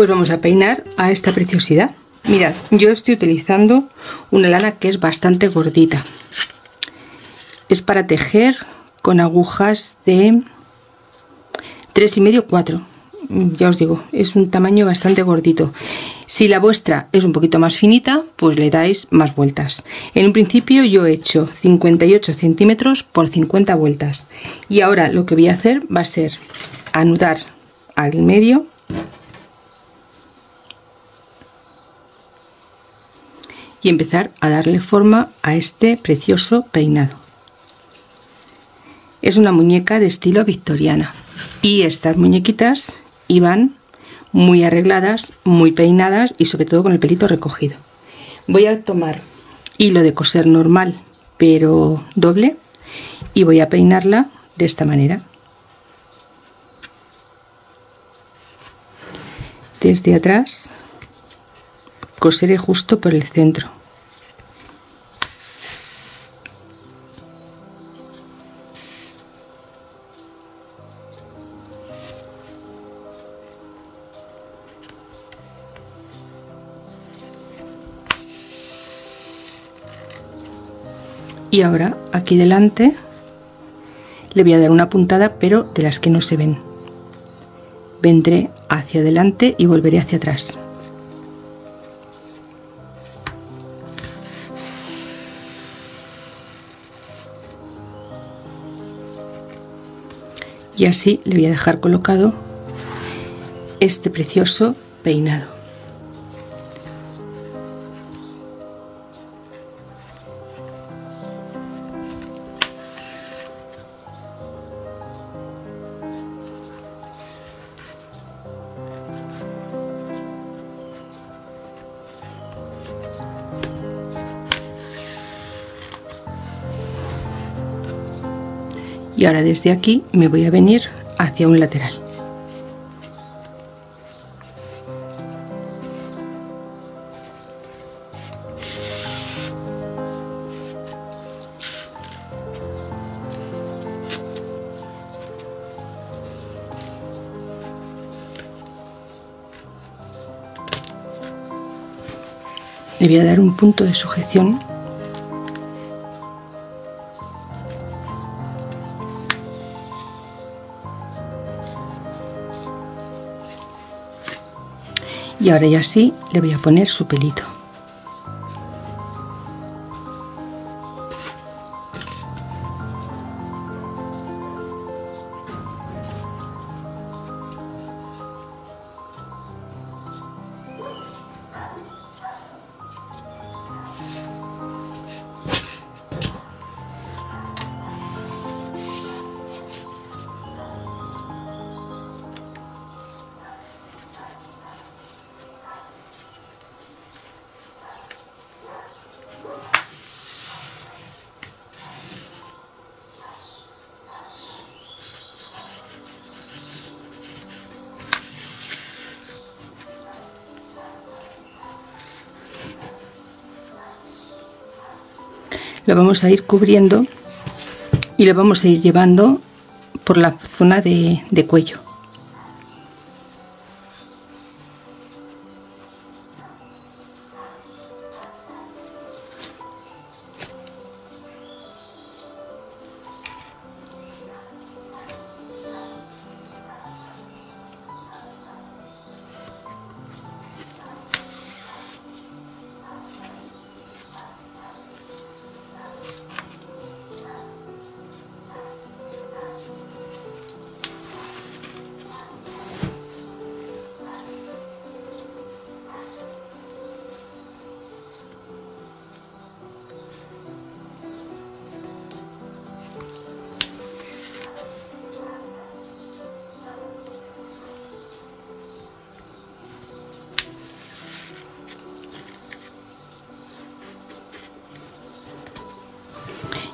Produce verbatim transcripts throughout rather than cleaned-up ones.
pues vamos a peinar a esta preciosidad. Mirad, yo estoy utilizando una lana que es bastante gordita. Es para tejer con agujas de tres y medio, cuatro. Ya os digo, es un tamaño bastante gordito. Si la vuestra es un poquito más finita, pues le dais más vueltas. En un principio yo he hecho cincuenta y ocho centímetros por cincuenta vueltas. Y ahora lo que voy a hacer va a ser anudar al medio y empezar a darle forma a este precioso peinado. Es una muñeca de estilo victoriana y estas muñequitas iban muy arregladas, muy peinadas y sobre todo con el pelito recogido. Voy a tomar hilo de coser normal pero doble y voy a peinarla de esta manera. Desde atrás coseré justo por el centro. Y ahora aquí delante le voy a dar una puntada, pero de las que no se ven. Vendré hacia adelante y volveré hacia atrás. Y así le voy a dejar colocado este precioso peinado. Y ahora desde aquí me voy a venir hacia un lateral. Le voy a dar un punto de sujeción. Y ahora ya sí le voy a poner su pelito. Lo vamos a ir cubriendo y lo vamos a ir llevando por la zona de, de cuello.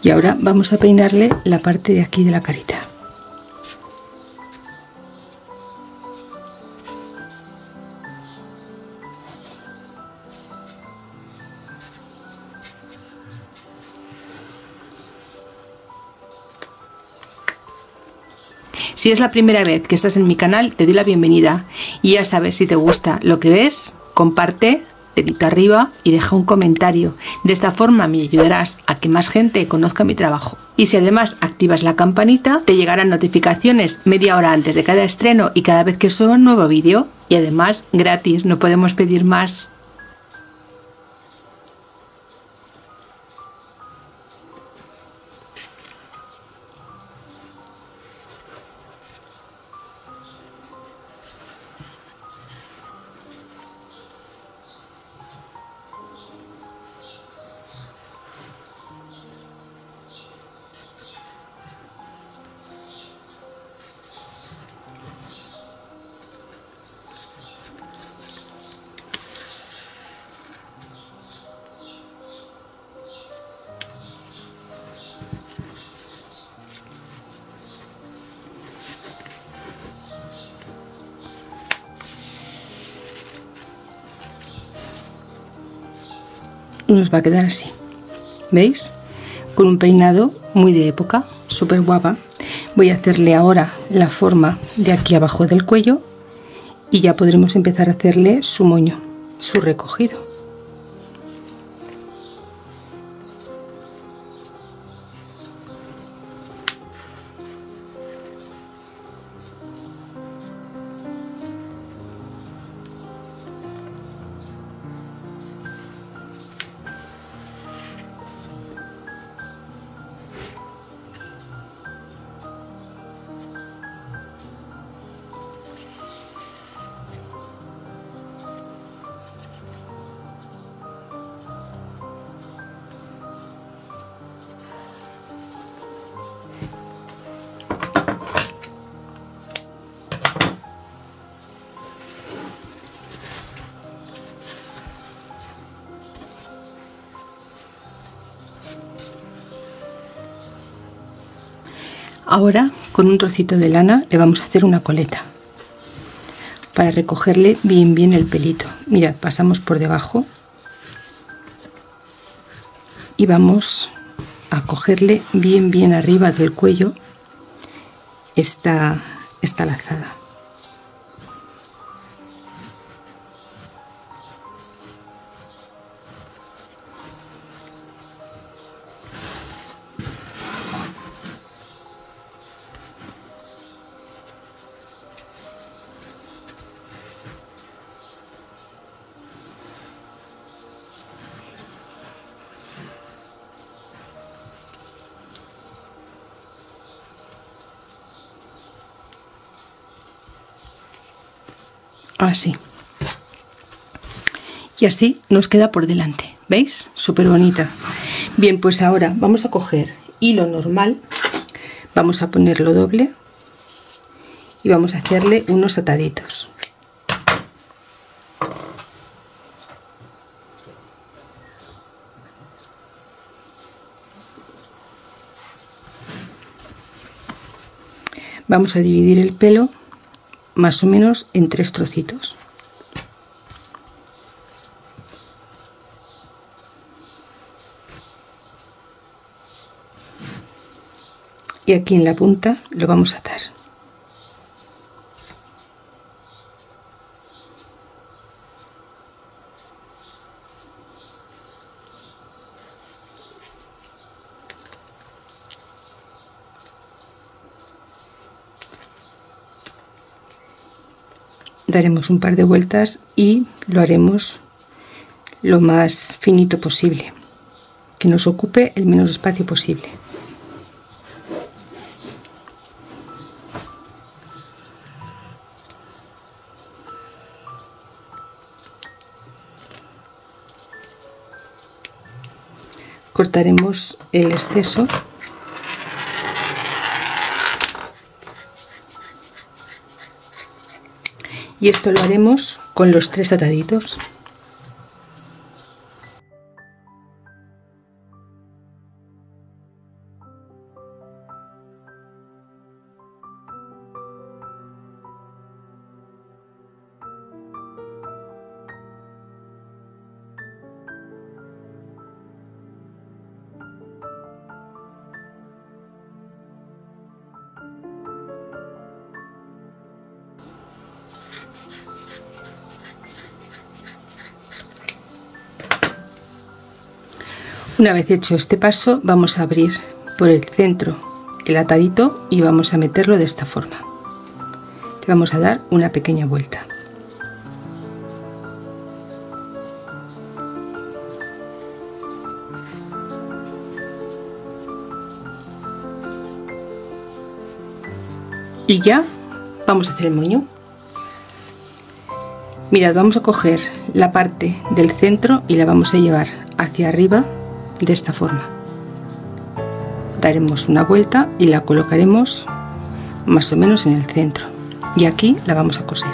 Y ahora vamos a peinarle la parte de aquí de la carita. Si es la primera vez que estás en mi canal, te doy la bienvenida. Y ya sabes, si te gusta lo que ves, comparte, dedito arriba y deja un comentario. De esta forma me ayudarás a que más gente conozca mi trabajo. Y si además activas la campanita, te llegarán notificaciones media hora antes de cada estreno y cada vez que suba un nuevo vídeo. Y además, gratis, no podemos pedir más. Nos va a quedar así, ¿veis? Con un peinado muy de época, súper guapa. Voy a hacerle ahora la forma de aquí abajo del cuello y ya podremos empezar a hacerle su moño, su recogido. Ahora, con un trocito de lana le vamos a hacer una coleta para recogerle bien bien el pelito. Mirad, pasamos por debajo y vamos a cogerle bien bien arriba del cuello esta, esta lazada. Así. Y así nos queda por delante, ¿veis? Súper bonita. Bien, pues ahora vamos a coger hilo normal, vamos a ponerlo doble y vamos a hacerle unos ataditos. Vamos a dividir el pelo más o menos en tres trocitos. Y aquí en la punta lo vamos a atar. Daremos un par de vueltas y lo haremos lo más finito posible, que nos ocupe el menos espacio posible. Cortaremos el exceso. Y esto lo haremos con los tres ataditos. Una vez hecho este paso, vamos a abrir por el centro el atadito y vamos a meterlo de esta forma. Le vamos a dar una pequeña vuelta. Y ya vamos a hacer el moño. Mirad, vamos a coger la parte del centro y la vamos a llevar hacia arriba de esta forma. Daremos una vuelta y la colocaremos más o menos en el centro. Y aquí la vamos a coser.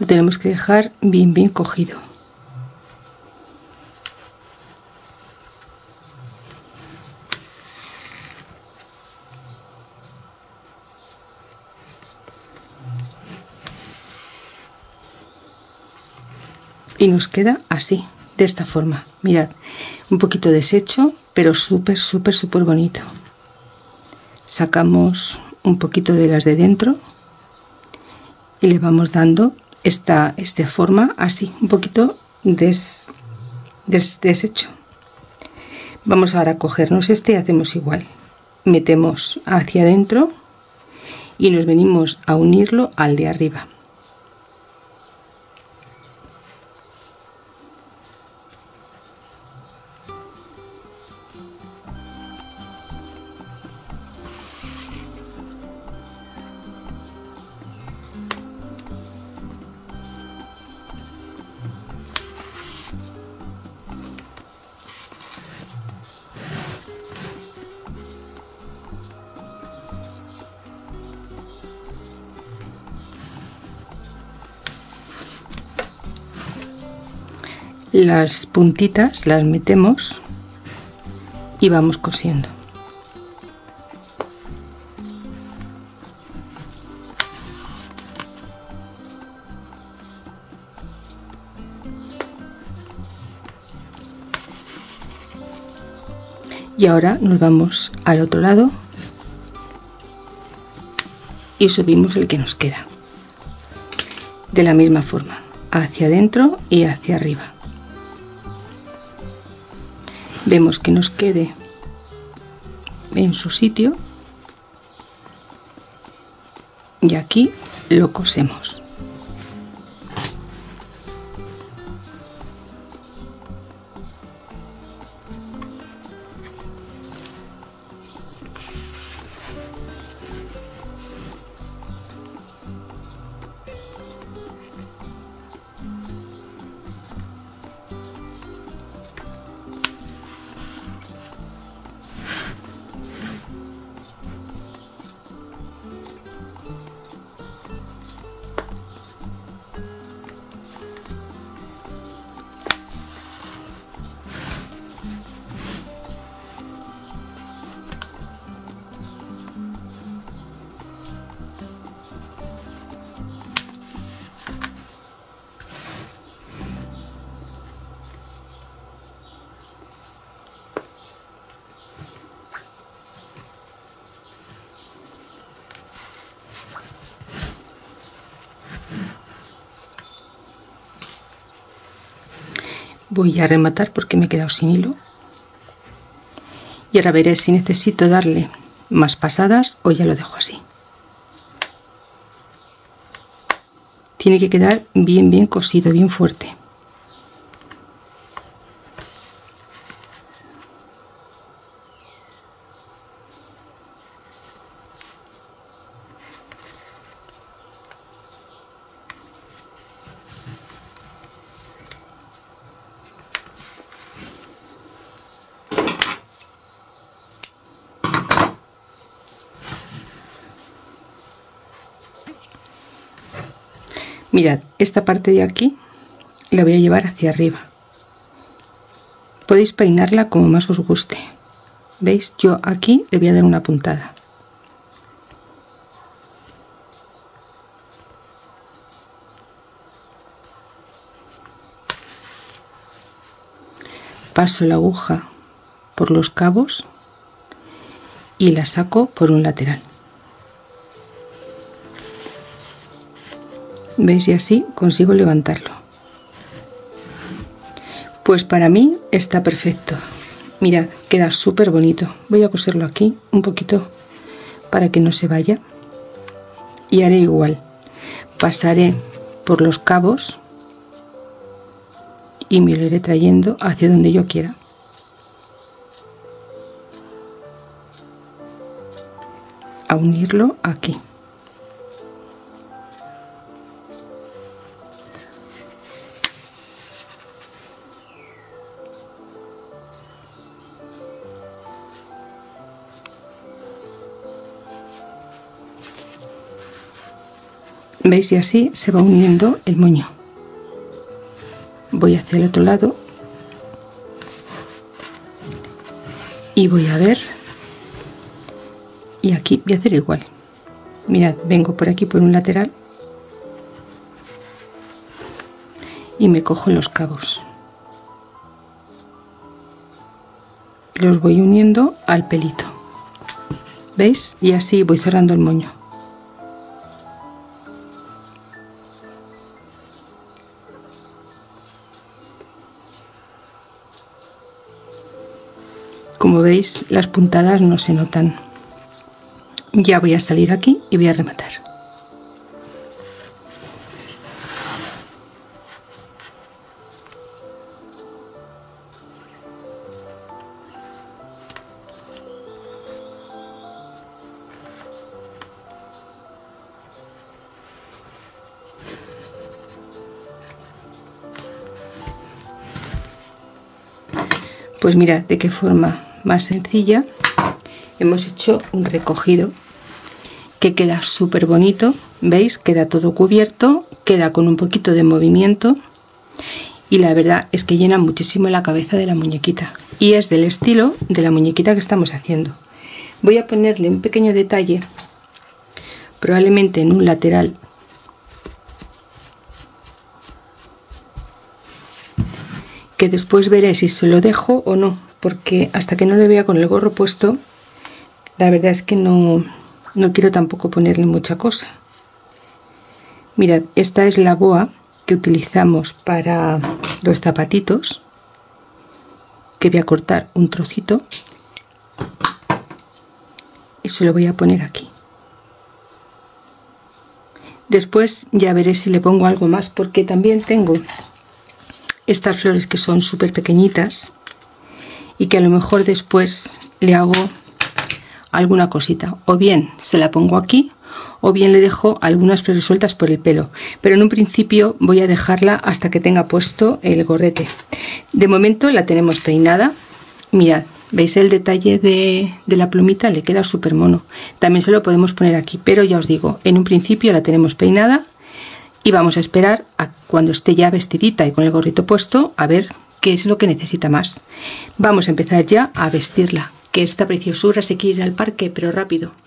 Lo tenemos que dejar bien bien cogido. Y nos queda así, de esta forma. Mirad, un poquito deshecho, pero súper súper súper bonito. Sacamos un poquito de las de dentro y le vamos dando Esta, esta forma así, un poquito des, des, deshecho. Vamos ahora a cogernos este y hacemos igual. Metemos hacia adentro y nos venimos a unirlo al de arriba. Las puntitas las metemos y vamos cosiendo. Y ahora nos vamos al otro lado y subimos el que nos queda. De la misma forma, hacia adentro y hacia arriba. Vemos que nos quede en su sitio y aquí lo cosemos. Voy a rematar porque me he quedado sin hilo y ahora veré si necesito darle más pasadas o ya lo dejo así. Tiene que quedar bien bien cosido, bien fuerte. Mirad, esta parte de aquí la voy a llevar hacia arriba. Podéis peinarla como más os guste. ¿Veis? Yo aquí le voy a dar una puntada. Paso la aguja por los cabos y la saco por un lateral. ¿Veis? Y así consigo levantarlo. Pues para mí está perfecto. Mirad, queda súper bonito. Voy a coserlo aquí un poquito para que no se vaya. Y haré igual. Pasaré por los cabos y me lo iré trayendo hacia donde yo quiera. A unirlo aquí. ¿Veis? Y así se va uniendo el moño. Voy hacia el otro lado y voy a ver, y aquí voy a hacer igual. Mirad, vengo por aquí por un lateral y me cojo los cabos, los voy uniendo al pelito. ¿Veis? Y así voy cerrando el moño. Como veis, las puntadas no se notan. Ya voy a salir aquí y voy a rematar. Pues mirad de qué forma más sencilla hemos hecho un recogido que queda súper bonito. ¿Veis? Queda todo cubierto, queda con un poquito de movimiento y la verdad es que llena muchísimo la cabeza de la muñequita, y es del estilo de la muñequita que estamos haciendo. Voy a ponerle un pequeño detalle, probablemente en un lateral, que después veré si se lo dejo o no, porque hasta que no le vea con el gorro puesto, la verdad es que no, no quiero tampoco ponerle mucha cosa. Mirad, esta es la boa que utilizamos para los zapatitos, que voy a cortar un trocito y se lo voy a poner aquí. Después ya veré si le pongo algo más, porque también tengo estas flores que son súper pequeñitas, y que a lo mejor después le hago alguna cosita, o bien se la pongo aquí o bien le dejo algunas flores sueltas por el pelo, pero en un principio voy a dejarla hasta que tenga puesto el gorrete. De momento la tenemos peinada. Mirad, veis el detalle de, de la plumita, le queda súper mono. También se lo podemos poner aquí, pero ya os digo, en un principio la tenemos peinada y vamos a esperar a cuando esté ya vestidita y con el gorrito puesto a ver qué es lo que necesita más. Vamos a empezar ya a vestirla, que esta preciosura se quiere ir al parque, pero rápido.